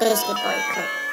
Biscuit Boy Clip.